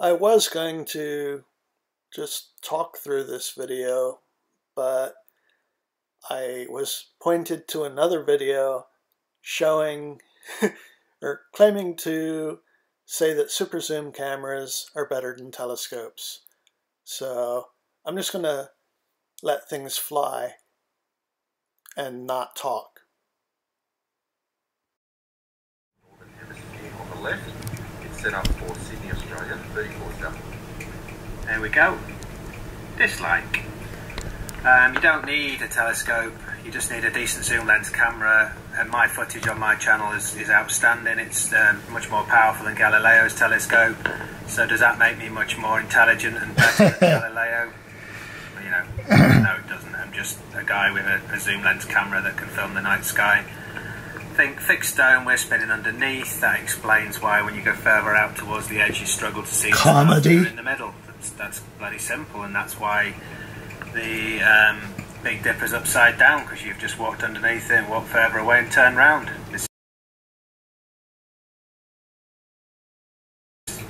I was going to just talk through this video, but I was pointed to another video showing or claiming to say that super zoom cameras are better than telescopes. So I'm just going to let things fly and not talk. On the left, it's set up for Sydney, Australia, 34,000. There we go. Dislike. You don't need a telescope, you just need a decent zoom lens camera, and my footage on my channel is outstanding. It's much more powerful than Galileo's telescope, so does that make me much more intelligent and better than Galileo? You know, no it doesn't. I'm just a guy with a zoom lens camera that can film the night sky. I think thick stone we're spinning underneath, that explains why when you go further out towards the edge you struggle to see comedy in the middle. That's bloody simple, and that's why the Big Dipper's upside down, because you've just walked underneath it, walked further away and turned round. It's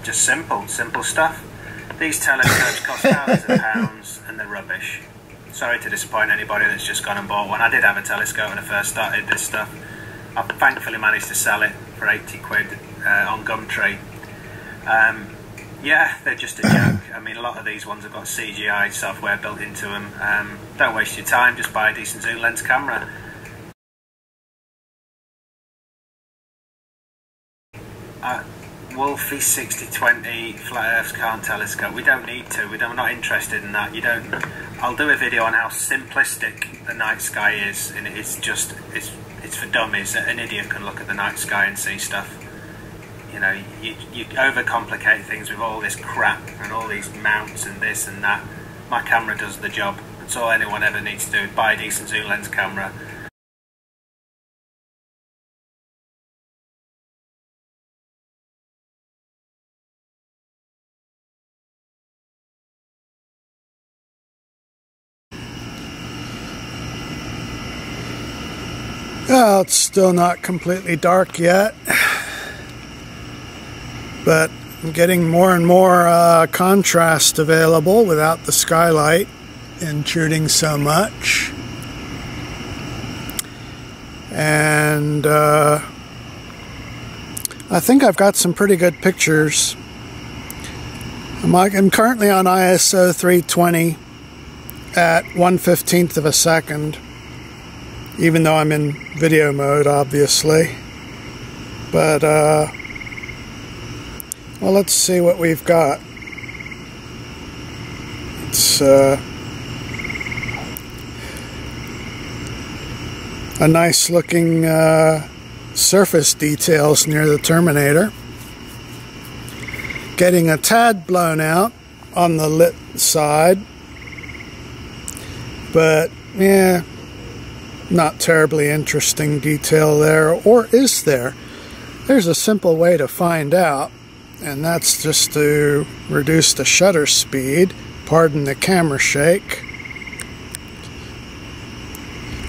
just simple stuff. These telescopes cost thousands of pounds and they're rubbish. Sorry to disappoint anybody that's just gone and bought one. I did have a telescope when I first started this stuff. I thankfully managed to sell it for 80 quid on Gumtree. Yeah, they're just a joke. I mean, a lot of these ones have got CGI software built into them. Don't waste your time, just buy a decent zoom lens camera. Wolfie6020 Flat Earths can't telescope. We don't need to. We're not interested in that. You don't. I'll do a video on how simplistic the night sky is, and it's for dummies. An idiot can look at the night sky and see stuff. You know, you overcomplicate things with all this crap and all these mounts and this and that. My camera does the job. That's all anyone ever needs to do. Buy a decent zoom lens camera. Oh, it's still not completely dark yet. But I'm getting more and more contrast available without the skylight intruding so much. And I think I've got some pretty good pictures. I'm currently on ISO 320 at 1/15th of a second, even though I'm in video mode, obviously. But well, let's see what we've got. It's a nice looking surface details near the Terminator. Getting a tad blown out on the lit side, but yeah, not terribly interesting detail there, or is there? There's a simple way to find out, and that's just to reduce the shutter speed. Pardon the camera shake.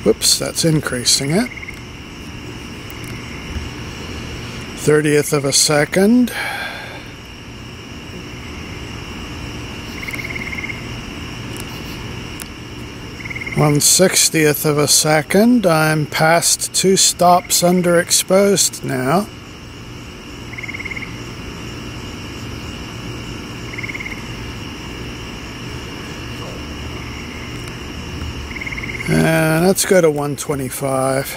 Whoops, that's increasing it. 30th of a second. One 60th of a second. I'm past 2 stops underexposed now. And let's go to 125.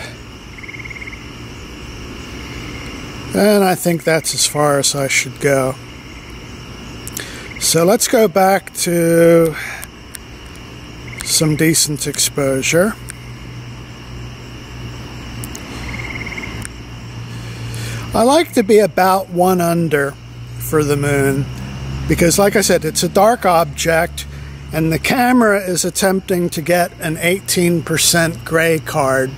And I think that's as far as I should go. So let's go back to some decent exposure. I like to be about 1 under for the moon, because like I said, it's a dark object, and the camera is attempting to get an 18% gray card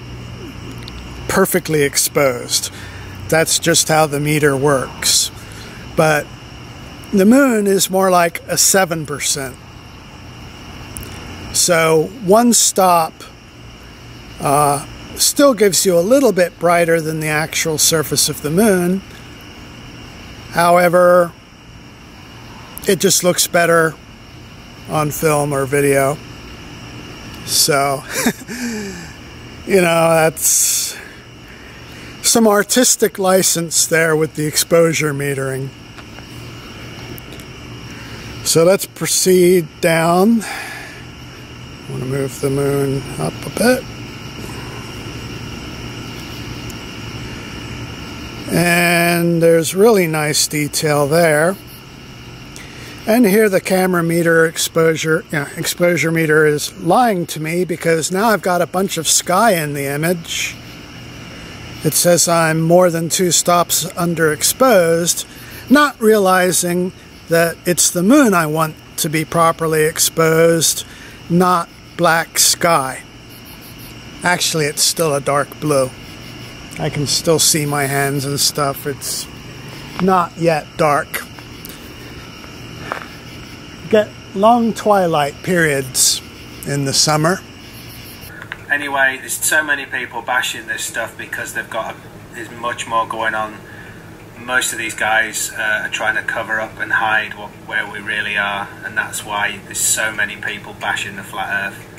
perfectly exposed. That's just how the meter works. But the moon is more like a 7%. So 1 stop still gives you a little bit brighter than the actual surface of the moon. However, it just looks better on film or video. So, you know, that's some artistic license there with the exposure metering. So let's proceed down. I want to move the moon up a bit. And there's really nice detail there. And here the camera meter exposure meter is lying to me, because now I've got a bunch of sky in the image. It says I'm more than 2 stops underexposed, not realizing that it's the moon I want to be properly exposed, not black sky. Actually, it's still a dark blue. I can still see my hands and stuff. It's not yet dark. Get long twilight periods in the summer. Anyway, there's so many people bashing this stuff because they've got there's much more going on. Most of these guys are trying to cover up and hide where we really are, and that's why there's so many people bashing the flat earth.